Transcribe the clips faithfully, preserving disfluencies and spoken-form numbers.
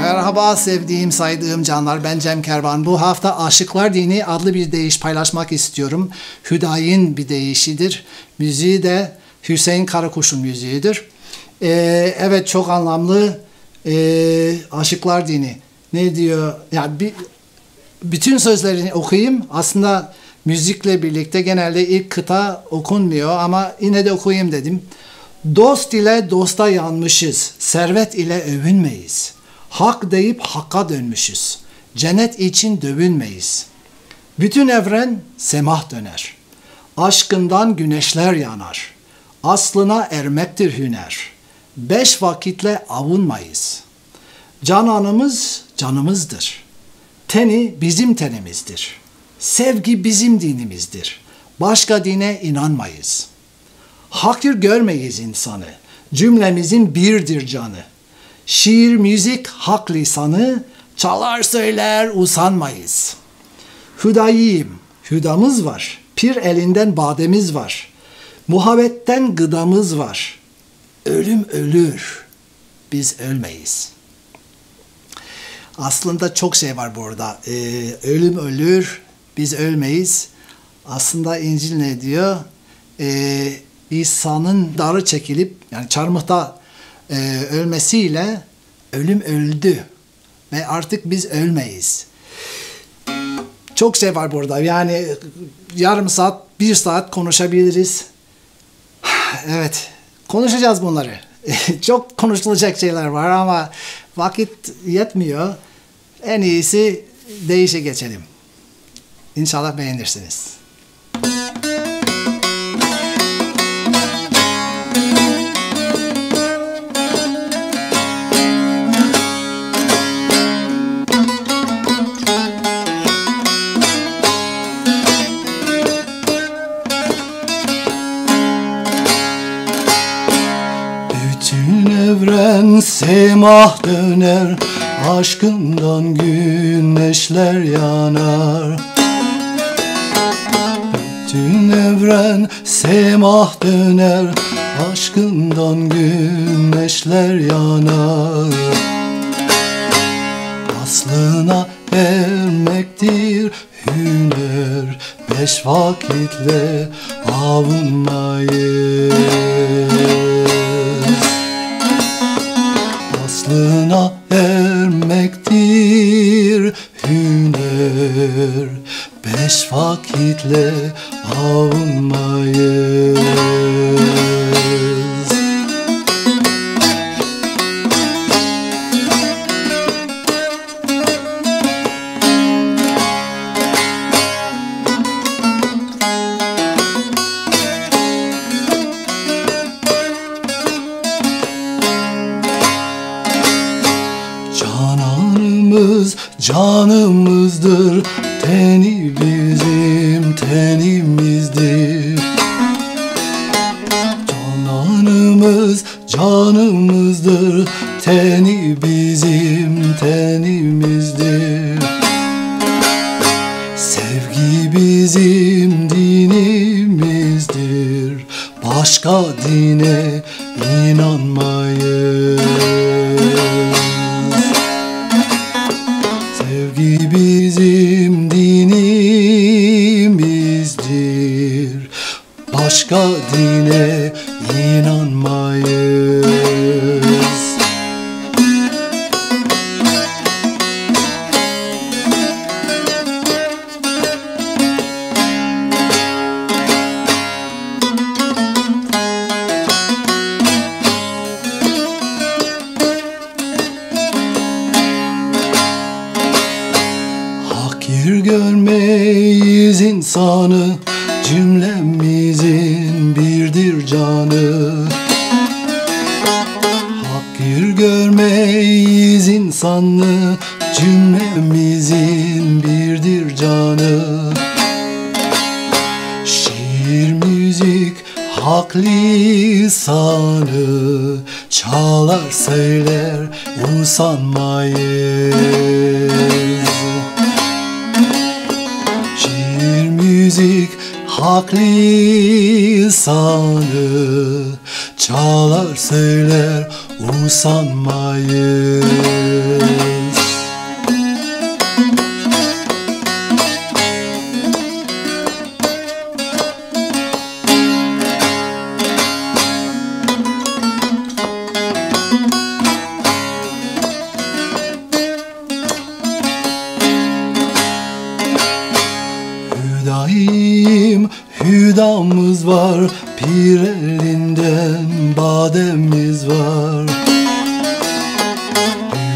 Merhaba sevdiğim, saydığım canlar, ben Cem Kervan. Bu hafta Aşıklar Dini adlı bir deyiş paylaşmak istiyorum. Hüdai'nin bir deyişidir. Müziği de Hüseyin Karakuş'un müziğidir. Ee, evet, çok anlamlı ee, Aşıklar Dini. Ne diyor? Yani bir, bütün sözlerini okuyayım. Aslında müzikle birlikte genelde ilk kıta okunmuyor ama yine de okuyayım dedim. Dost ile dosta yanmışız, servet ile övünmeyiz. Hak deyip hakka dönmüşüz, cennet için dövünmeyiz. Bütün evren semah döner, aşkından güneşler yanar. Aslına ermektir hüner, beş vakitle avunmayız. Cananımız canımızdır, teni bizim tenimizdir. Sevgi bizim dinimizdir, başka dine inanmayız. Hakir görmeyiz insanı, cümlemizin birdir canı. Şiir, müzik, hak lisanı, çalar söyler usanmayız. Hüdayiyim, hüdamız var, pir elinden bademiz var. Muhabbetten gıdamız var, ölüm ölür, biz ölmeyiz. Aslında çok şey var burada. Ee, ölüm ölür, biz ölmeyiz. Aslında İncil ne diyor? Ee, İsa'nın darı çekilip, yani çarmıhta Ee, ölmesiyle ölüm öldü ve artık biz ölmeyiz. Çok şey var burada. Yani yarım saat, bir saat konuşabiliriz. Evet, konuşacağız bunları. Çok konuşulacak şeyler var ama vakit yetmiyor. En iyisi deyişe geçelim. İnşallah beğenirsiniz. Evren semah döner, aşkından güneşler yanar. Bütün evren semah döner, aşkından güneşler yanar. Aslına ermektir hüner, beş vakitle avunmayız. Aslına ermektir hüner, beş vakitle avunmayız. Canımızdır, teni bizim tenimizdir. Cananımız canımızdır, teni bizim tenimizdir. Sevgi bizim dinimizdir, başka dine inanmayız. Sevgi bizim dinimizdir, başka dine inanmayız. Görmeyiz insanı, cümlemizin birdir canı. Hakir görmeyiz insanı, cümlemizin birdir canı. Şiir, müzik, hak lisanı, çalar söyler usanmayız. müzik hak lisanı çalar söyler usanmayın. Hüdamız var, pir elinden bademimiz var.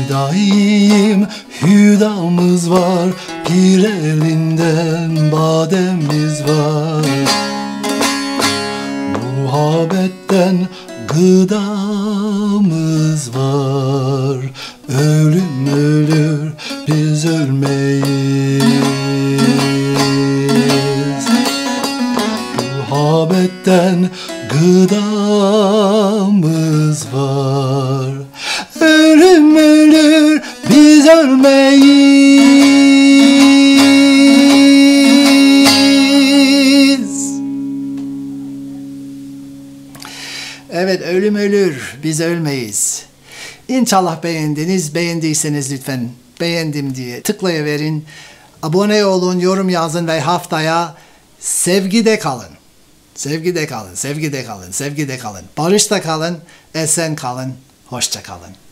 Hüdaim, hüdamız var, pir elinden bademimiz var. Muhabbetten gıdamız var, ölüm ölür biz ölmeyiz. Muhabbetten gıdamız var, ölüm ölür biz ölmeyiz. Evet, ölüm ölür biz ölmeyiz. İnşallah beğendiniz. Beğendiyseniz lütfen beğendim diye tıklayıverin. Abone olun, yorum yazın ve haftaya sevgide kalın. Sevgide kalın, sevgide kalın, sevgide kalın. Barışta kalın, esen kalın, hoşça kalın.